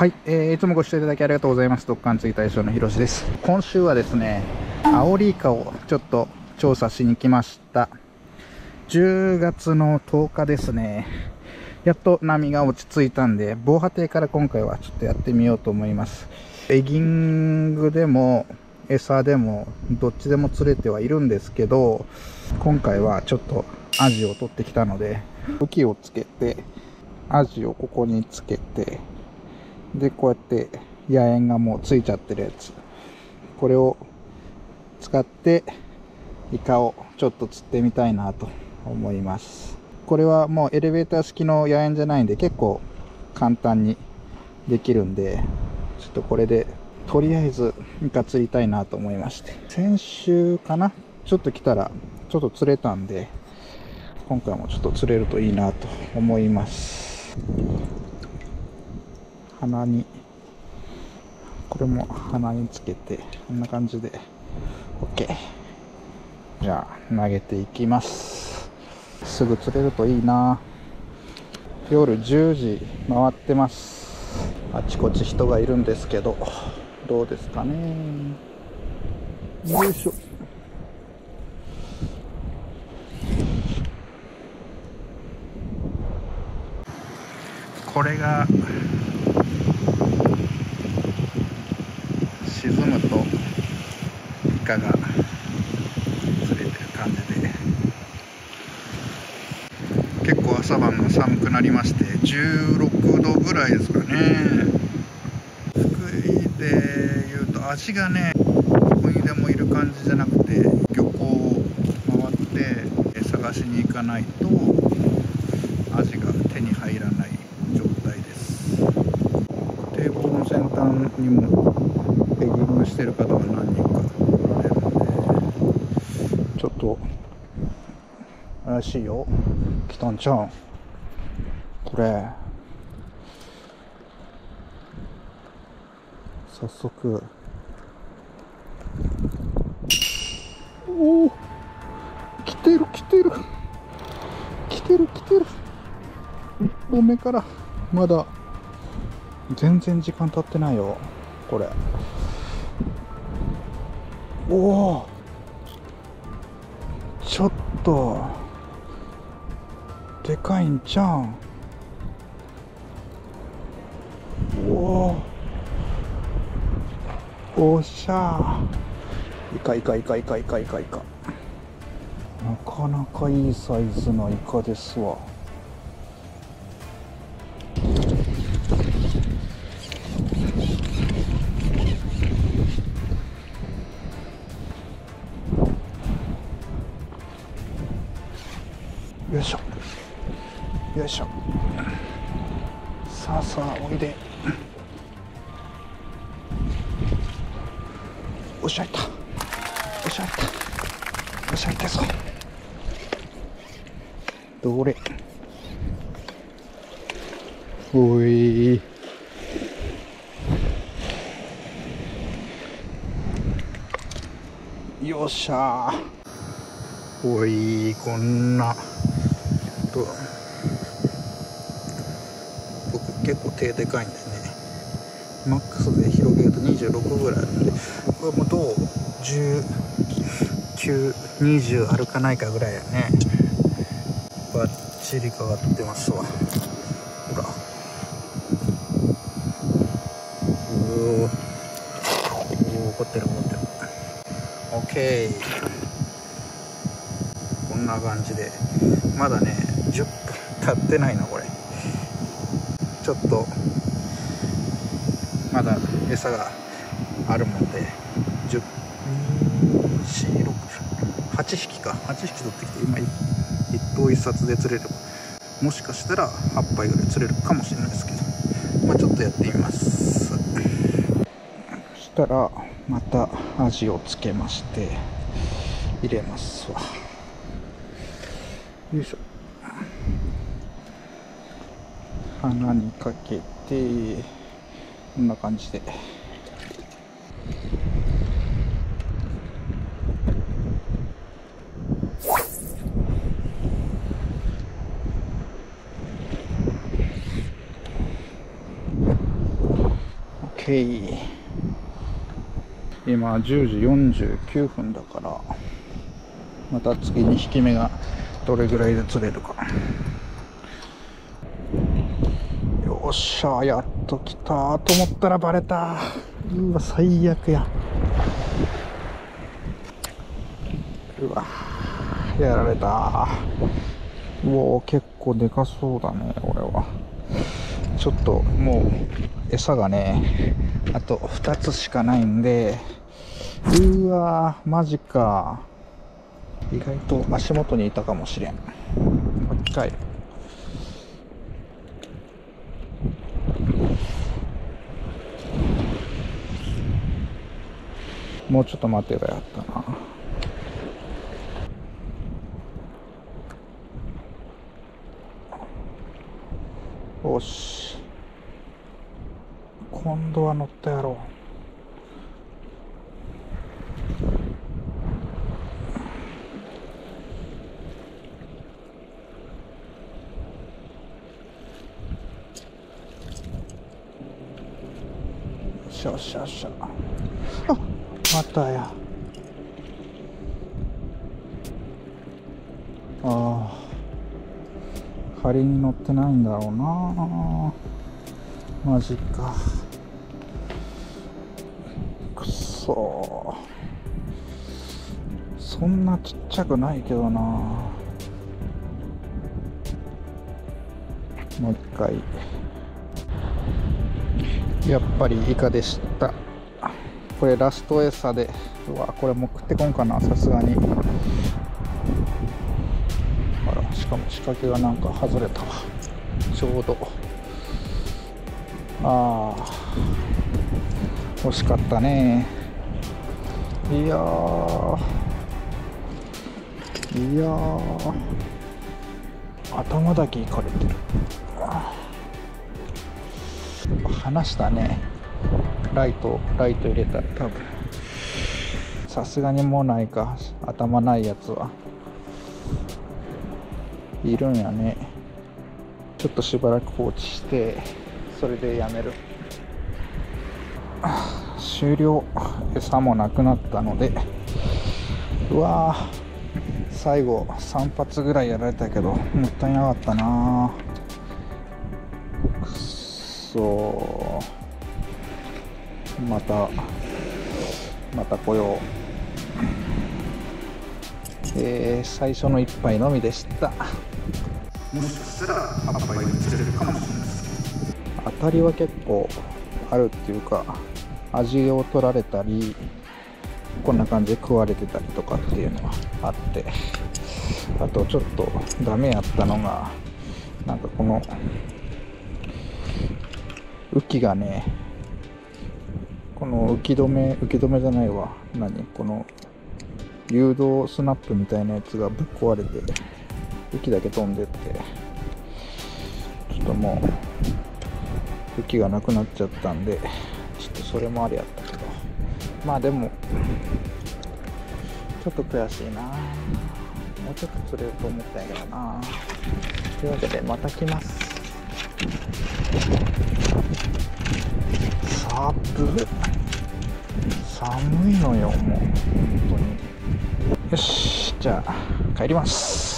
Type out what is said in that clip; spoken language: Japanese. はい、いつもご視聴いただきありがとうございます。ドッカン釣り大将のひろしです。今週はですね、アオリイカをちょっと調査しに来ました。10月の10日ですね。やっと波が落ち着いたんで、防波堤から今回はちょっとやってみようと思います。エギングでも餌でもどっちでも釣れてはいるんですけど、今回はちょっとアジを取ってきたので、浮きをつけてアジをここにつけて、でこうやって野縁がもうついちゃってるやつ、これを使ってイカをちょっと釣ってみたいなと思います。これはもうエレベーター式の野縁じゃないんで、結構簡単にできるんで、ちょっとこれでとりあえずイカ釣りたいなと思いまして、先週かな、ちょっと来たらちょっと釣れたんで、今回もちょっと釣れるといいなと思います。鼻に、これも鼻につけて、こんな感じで OK。 じゃあ投げていきます。すぐ釣れるといいな。夜10時回ってます。あちこち人がいるんですけど、どうですかね。よいしょ。これが沈むとイカが釣れてる感じで、結構朝晩が寒くなりまして、16度ぐらいですかね。福井でいうと、味がね、どこにでもいる感じじゃなくて、漁港を回って探しに行かないとアジが手に入らない状態です。堤防の先端にもエギングしてる方が何人かおられるので、ちょっと怪しいよ。来たんちゃん、これ。早速、おお、来てる来てる来てる来てる。1本目からまだ全然時間経ってないよ、これ。おお、ちょっとでかいんちゃん。おお、おっしゃー、イカイカイカイカイカイカイカ。なかなかいいサイズのイカですわ。よいしょよいしょ。さあさあおいで。おしゃいたおしゃいたおしゃいたぞ。どれ、おい、よっしゃー。おい、こんな、僕結構手でかいんでね、マックスで広げると26ぐらいあるんで、これもどう1920あるかないかぐらいやね。バッチリかかってますわ。ほら、おお、怒ってる怒ってる。 OK、 こんな感じでまだね10分経ってないな、これ。ちょっとまだ餌があるもんで、8匹か、8匹取ってきて、今1頭1冊で釣れる、もしかしたら8杯ぐらい釣れるかもしれないですけど、まあ、ちょっとやってみます。そしたらまたアジをつけまして入れますわ。よいしょ。鼻にかけて、こんな感じで。OK、 今10時49分だから、また次2匹目がどれぐらいで釣れるか。よっしゃ、やっと来たと思ったらバレた。うわ最悪や。うわやられた。うわ結構でかそうだね。俺はちょっともう餌がねあと2つしかないんで。うわマジか。意外と足元にいたかもしれん。もう一回。もうちょっと待てばやったな。よし、今度は乗ったやろう。よっしゃよっしゃ。あっまたや。ああ仮に乗ってないんだろうな。マジか。くそ、そんなちっちゃくないけどな。もう一回。やっぱりイカでした。これラスト餌で。うわこれもう食ってこんかなさすがに。あら、しかも仕掛けがなんか外れたわちょうど。あー惜しかったね。いやーいやー頭だけいかれてる。離したね。ライト入れたら多分さすがにもうないか。頭ないやつはいるんやね。ちょっとしばらく放置してそれでやめる。終了。餌もなくなったので。うわ最後3発ぐらいやられたけどもったいなかったな。そう、また来よう。最初の一杯のみでした。もしかしたら1杯で釣れるかもしれない。当たりは結構あるっていうか、味を取られたりこんな感じで食われてたりとかっていうのがあって、あとちょっとダメやったのがなんかこの浮きがね、この浮き止めじゃないわ、この誘導スナップみたいなやつがぶっ壊れて浮きだけ飛んでって、ちょっともう浮きがなくなっちゃったんでちょっとそれもありやったけど、まあでもちょっと悔しいな。もうちょっと釣れると思ったんやけどな。というわけでまた来ます。寒いのよもう本当に。よしじゃあ帰ります。